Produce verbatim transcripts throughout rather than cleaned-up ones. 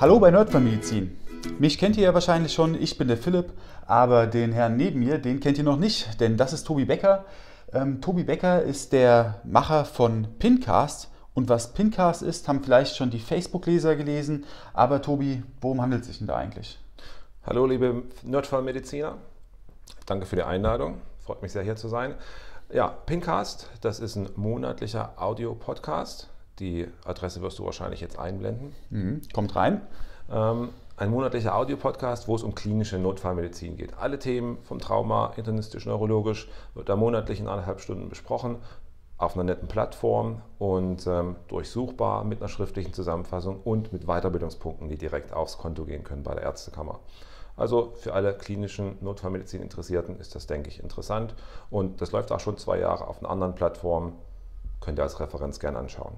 Hallo bei Nerdfallmedizin. Mich kennt ihr ja wahrscheinlich schon, ich bin der Philipp, aber den Herrn neben mir, den kennt ihr noch nicht, denn das ist Tobi Becker. Ähm, Tobi Becker ist der Macher von PINcast und was PINcast ist, haben vielleicht schon die Facebook-Leser gelesen, aber Tobi, worum handelt es sich denn da eigentlich? Hallo liebe Nerdfallmediziner, danke für die Einladung, freut mich sehr hier zu sein. Ja, PINcast, das ist ein monatlicher Audio-Podcast. Die Adresse wirst du wahrscheinlich jetzt einblenden. Mhm, kommt rein. Ähm, ein monatlicher Audiopodcast, wo es um klinische Notfallmedizin geht. Alle Themen vom Trauma, internistisch, neurologisch, wird da monatlich in anderthalb Stunden besprochen, auf einer netten Plattform und ähm, durchsuchbar mit einer schriftlichen Zusammenfassung und mit Weiterbildungspunkten, die direkt aufs Konto gehen können bei der Ärztekammer. Also für alle klinischen Notfallmedizin-Interessierten ist das, denke ich, interessant. Und das läuft auch schon zwei Jahre auf einer anderen Plattform. Könnt ihr als Referenz gerne anschauen.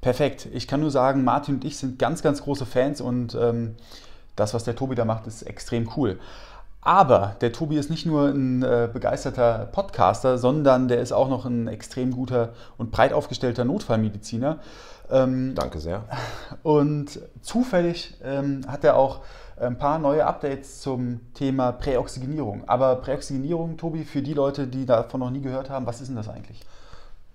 Perfekt. Ich kann nur sagen, Martin und ich sind ganz, ganz große Fans und ähm, das, was der Tobi da macht, ist extrem cool. Aber der Tobi ist nicht nur ein äh, begeisterter Podcaster, sondern der ist auch noch ein extrem guter und breit aufgestellter Notfallmediziner. Ähm, Danke sehr. Und zufällig ähm, hat er auch ein paar neue Updates zum Thema Präoxygenierung. Aber Präoxygenierung, Tobi, für die Leute, die davon noch nie gehört haben, was ist denn das eigentlich?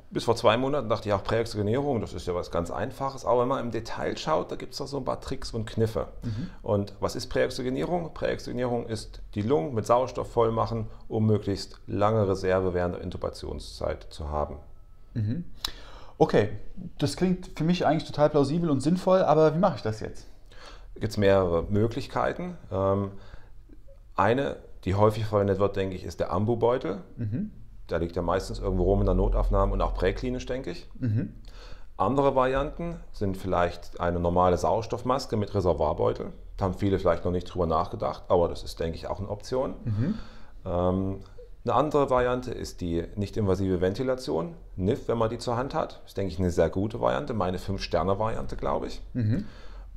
Bis vor zwei Monaten dachte ich auch, Präoxygenierung, das ist ja was ganz Einfaches. Aber wenn man im Detail schaut, da gibt es da so ein paar Tricks und Kniffe. Mhm. Und was ist Präoxygenierung? Präoxygenierung ist die Lungen mit Sauerstoff voll machen, um möglichst lange Reserve während der Intubationszeit zu haben. Mhm. Okay, das klingt für mich eigentlich total plausibel und sinnvoll, aber wie mache ich das jetzt? Da gibt es mehrere Möglichkeiten. Eine, die häufig verwendet wird, denke ich, ist der Ambu-Beutel. Mhm. Da liegt ja meistens irgendwo rum in der Notaufnahme und auch präklinisch, denke ich. Mhm. Andere Varianten sind vielleicht eine normale Sauerstoffmaske mit Reservoirbeutel. Da haben viele vielleicht noch nicht drüber nachgedacht, aber das ist, denke ich, auch eine Option. Mhm. Ähm, eine andere Variante ist die nicht-invasive Ventilation, N I V, wenn man die zur Hand hat. Das ist, denke ich, eine sehr gute Variante, meine Fünf-Sterne-Variante, glaube ich. Mhm.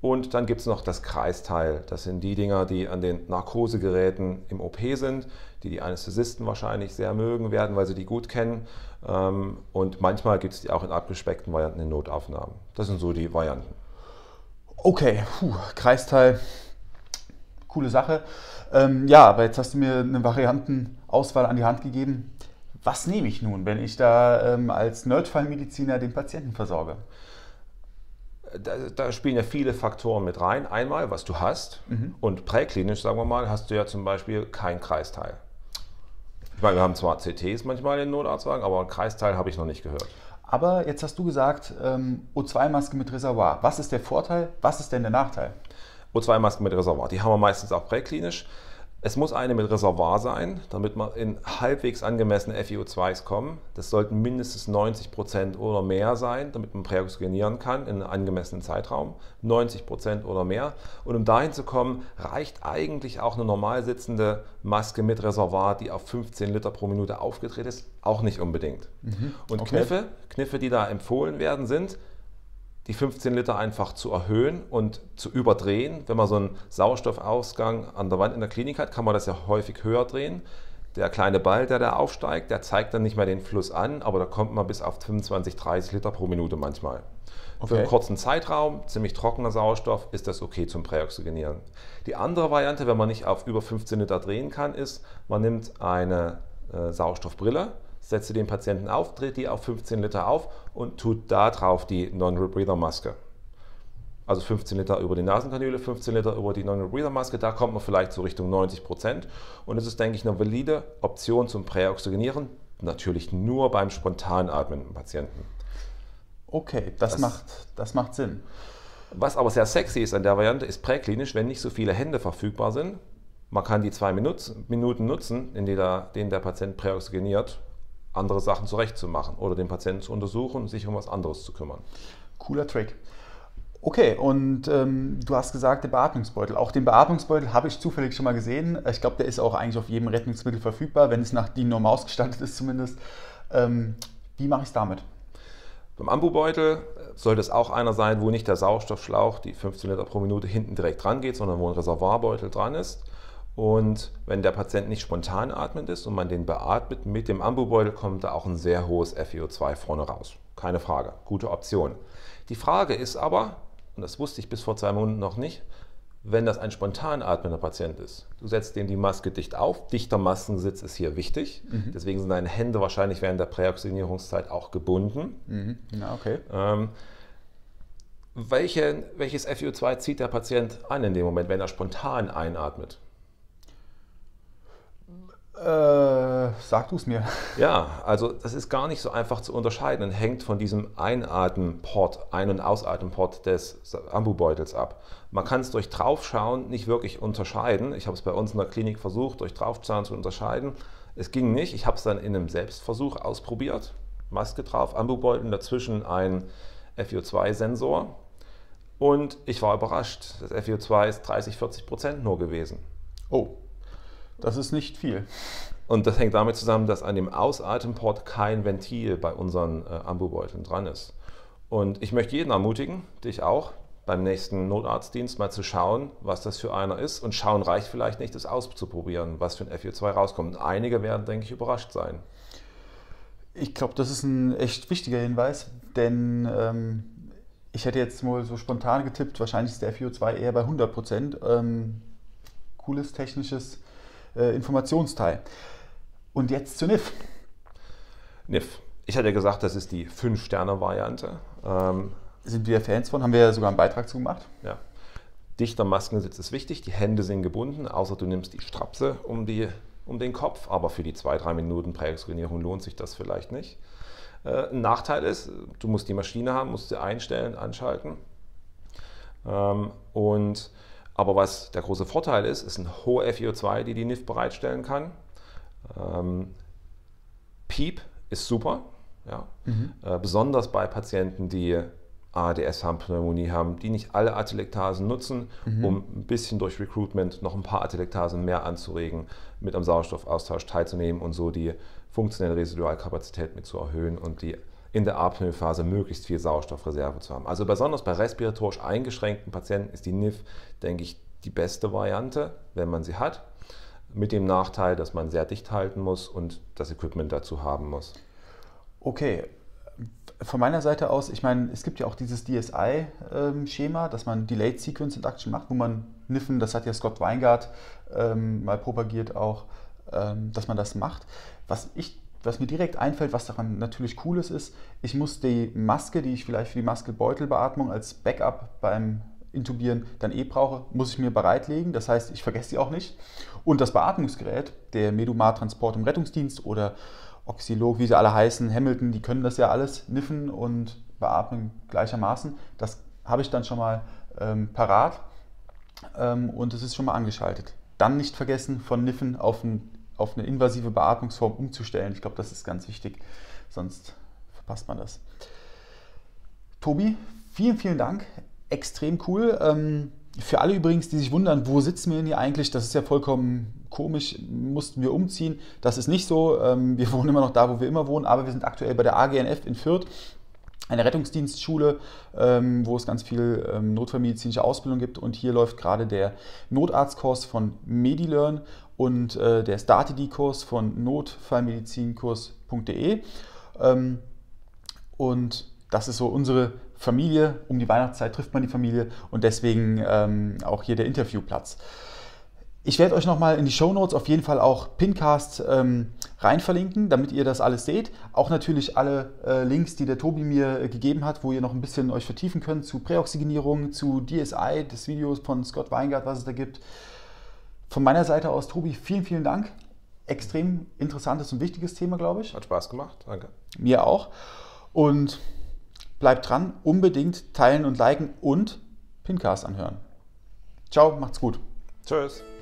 Und dann gibt es noch das Kreisteil. Das sind die Dinger, die an den Narkosegeräten im O P sind, die die Anästhesisten wahrscheinlich sehr mögen werden, weil sie die gut kennen. Und manchmal gibt es die auch in abgespeckten Varianten in Notaufnahmen. Das sind so die Varianten. Okay, puh, Kreisteil, coole Sache. Ähm, ja, aber jetzt hast du mir eine Variantenauswahl an die Hand gegeben. Was nehme ich nun, wenn ich da ähm, als Notfallmediziner den Patienten versorge? Da, da spielen ja viele Faktoren mit rein. Einmal, was du hast, mhm. und präklinisch, sagen wir mal, hast du ja zum Beispiel kein Kreisteil. Ich meine, wir haben zwar C Ts manchmal in den Notarztwagen, aber ein Kreisteil habe ich noch nicht gehört. Aber jetzt hast du gesagt, ähm, O zwei Maske mit Reservoir. Was ist der Vorteil, was ist denn der Nachteil? O zwei Masken mit Reservoir, die haben wir meistens auch präklinisch. Es muss eine mit Reservoir sein, damit wir in halbwegs angemessene F I O zwei s kommen. Das sollten mindestens neunzig Prozent oder mehr sein, damit man präoxygenieren kann in einem angemessenen Zeitraum. neunzig Prozent oder mehr. Und um dahin zu kommen, reicht eigentlich auch eine normal sitzende Maske mit Reservoir, die auf fünfzehn Liter pro Minute aufgedreht ist, auch nicht unbedingt. Mhm. Und okay. Kniffe, Kniffe, die da empfohlen werden, sind, die fünfzehn Liter einfach zu erhöhen und zu überdrehen. Wenn man so einen Sauerstoffausgang an der Wand in der Klinik hat, kann man das ja häufig höher drehen. Der kleine Ball, der da aufsteigt, der zeigt dann nicht mehr den Fluss an, aber da kommt man bis auf fünfundzwanzig, dreißig Liter pro Minute manchmal. Okay. Für einen kurzen Zeitraum, ziemlich trockener Sauerstoff, ist das okay zum Präoxygenieren. Die andere Variante, wenn man nicht auf über fünfzehn Liter drehen kann, ist, man nimmt eine äh, Sauerstoffbrille, setzt den Patienten auf, dreht die auf fünfzehn Liter auf und tut da drauf die Non-Rebreather-Maske. Also fünfzehn Liter über die Nasenkanüle, fünfzehn Liter über die Non-Rebreather-Maske, da kommt man vielleicht so Richtung neunzig Prozent. Und das ist, denke ich, eine valide Option zum Präoxygenieren, natürlich nur beim spontanen atmenden Patienten. Okay, das, das, macht, das macht Sinn. Was aber sehr sexy ist an der Variante, ist präklinisch, wenn nicht so viele Hände verfügbar sind. Man kann die zwei Minuten nutzen, in denen der Patient präoxygeniert, andere Sachen zurechtzumachen oder den Patienten zu untersuchen und sich um was anderes zu kümmern. Cooler Trick. Okay, und ähm, du hast gesagt, der Beatmungsbeutel. Auch den Beatmungsbeutel habe ich zufällig schon mal gesehen. Ich glaube, der ist auch eigentlich auf jedem Rettungsmittel verfügbar, wenn es nach D I N-Norm ausgestattet ist zumindest. Ähm, wie mache ich es damit? Beim Ambu-Beutel sollte es auch einer sein, wo nicht der Sauerstoffschlauch, die fünfzehn Liter pro Minute, hinten direkt dran geht, sondern wo ein Reservoirbeutel dran ist. Und wenn der Patient nicht spontan atmend ist und man den beatmet mit dem Ambu-Beutel, kommt da auch ein sehr hohes F I O zwei vorne raus. Keine Frage, gute Option. Die Frage ist aber, und das wusste ich bis vor zwei Monaten noch nicht, wenn das ein spontan atmender Patient ist. Du setzt dem die Maske dicht auf, dichter Maskensitz ist hier wichtig, mhm. deswegen sind deine Hände wahrscheinlich während der Präoxygenierungszeit auch gebunden. Mhm. Na, okay. Ähm, welche, welches F I O zwei zieht der Patient an in dem Moment, wenn er spontan einatmet? Äh, sag du es mir. Ja, also das ist gar nicht so einfach zu unterscheiden und hängt von diesem Einatmen-Port, Ein- und Ausatmen-Port des Ambu-Beutels ab. Man kann es durch Draufschauen nicht wirklich unterscheiden. Ich habe es bei uns in der Klinik versucht, durch Draufschauen zu unterscheiden. Es ging nicht. Ich habe es dann in einem Selbstversuch ausprobiert. Maske drauf, Ambu-Beutel, dazwischen ein F I O zwei Sensor. Und ich war überrascht. Das F I O zwei ist dreißig, vierzig Prozent nur gewesen. Oh. Das ist nicht viel. Und das hängt damit zusammen, dass an dem Ausatemport kein Ventil bei unseren äh, Ambu-Beuteln dran ist. Und ich möchte jeden ermutigen, dich auch, beim nächsten Notarztdienst mal zu schauen, was das für einer ist. Und schauen reicht vielleicht nicht, das auszuprobieren, was für ein F I O zwei rauskommt. Und einige werden, denke ich, überrascht sein. Ich glaube, das ist ein echt wichtiger Hinweis, denn ähm, ich hätte jetzt mal so spontan getippt, wahrscheinlich ist der F I O zwei eher bei hundert Prozent. Ähm, cooles technisches Informationsteil. Und jetzt zu N I V. N I V. Ich hatte ja gesagt, das ist die fünf Sterne Variante. Ähm, Sind wir Fans von? Haben wir ja sogar einen Beitrag zu gemacht. Ja. Dichter Maskensitz ist wichtig, die Hände sind gebunden, außer du nimmst die Strapse um, die, um den Kopf, aber für die zwei bis drei Minuten Präoxygenierung lohnt sich das vielleicht nicht. Äh, ein Nachteil ist, du musst die Maschine haben, musst sie einstellen, anschalten. Ähm, und Aber was der große Vorteil ist, ist ein hoher F I O zwei, die die N I V bereitstellen kann. Ähm, PEEP ist super, ja. mhm. äh, besonders bei Patienten, die A D S haben, Pneumonie haben, die nicht alle Atelektasen nutzen, mhm. um ein bisschen durch Recruitment noch ein paar Atelektasen mehr anzuregen, mit am Sauerstoffaustausch teilzunehmen und so die funktionelle Residualkapazität mit zu erhöhen und die in der Apnoe-Phase möglichst viel Sauerstoffreserve zu haben. Also besonders bei respiratorisch eingeschränkten Patienten ist die N I V, denke ich, die beste Variante, wenn man sie hat, mit dem Nachteil, dass man sehr dicht halten muss und das Equipment dazu haben muss. Okay, von meiner Seite aus, ich meine, es gibt ja auch dieses D S I-Schema, dass man Delayed Sequence Intubation macht, wo man Niffen, das hat ja Scott Weingart ähm, mal propagiert auch, ähm, dass man das macht. Was ich Was mir direkt einfällt, was daran natürlich cool ist, ist, ich muss die Maske, die ich vielleicht für die Maske-Beutelbeatmung als Backup beim Intubieren dann eh brauche, muss ich mir bereitlegen. Das heißt, ich vergesse die auch nicht. Und das Beatmungsgerät, der Medumat Transport im Rettungsdienst oder Oxylog, wie sie alle heißen, Hamilton, die können das ja alles, niffen und beatmen gleichermaßen. Das habe ich dann schon mal ähm, parat ähm, und es ist schon mal angeschaltet. Dann nicht vergessen, von niffen auf ein auf eine invasive Beatmungsform umzustellen. Ich glaube, das ist ganz wichtig, sonst verpasst man das. Tobi, vielen, vielen Dank. Extrem cool. Für alle übrigens, die sich wundern, wo sitzen wir denn hier eigentlich? Das ist ja vollkommen komisch. Mussten wir umziehen? Das ist nicht so. Wir wohnen immer noch da, wo wir immer wohnen, aber wir sind aktuell bei der A G N F in Fürth, eine Rettungsdienstschule, wo es ganz viel notfallmedizinische Ausbildung gibt. Und hier läuft gerade der Notarztkurs von MediLearn und äh, der Start-D-Kurs von notfallmedizinkurs punkt de. Ähm, und das ist so unsere Familie. Um die Weihnachtszeit trifft man die Familie und deswegen ähm, auch hier der Interviewplatz. Ich werde euch nochmal in die Shownotes auf jeden Fall auch PINcast ähm, rein verlinken, damit ihr das alles seht. Auch natürlich alle äh, Links, die der Tobi mir äh, gegeben hat, wo ihr noch ein bisschen euch vertiefen könnt zu Präoxygenierung, zu D S I, des Videos von Scott Weingart, was es da gibt. Von meiner Seite aus, Tobi, vielen, vielen Dank. Extrem interessantes und wichtiges Thema, glaube ich. Hat Spaß gemacht, danke. Mir auch. Und bleibt dran, unbedingt teilen und liken und PINcast anhören. Ciao, macht's gut. Tschüss.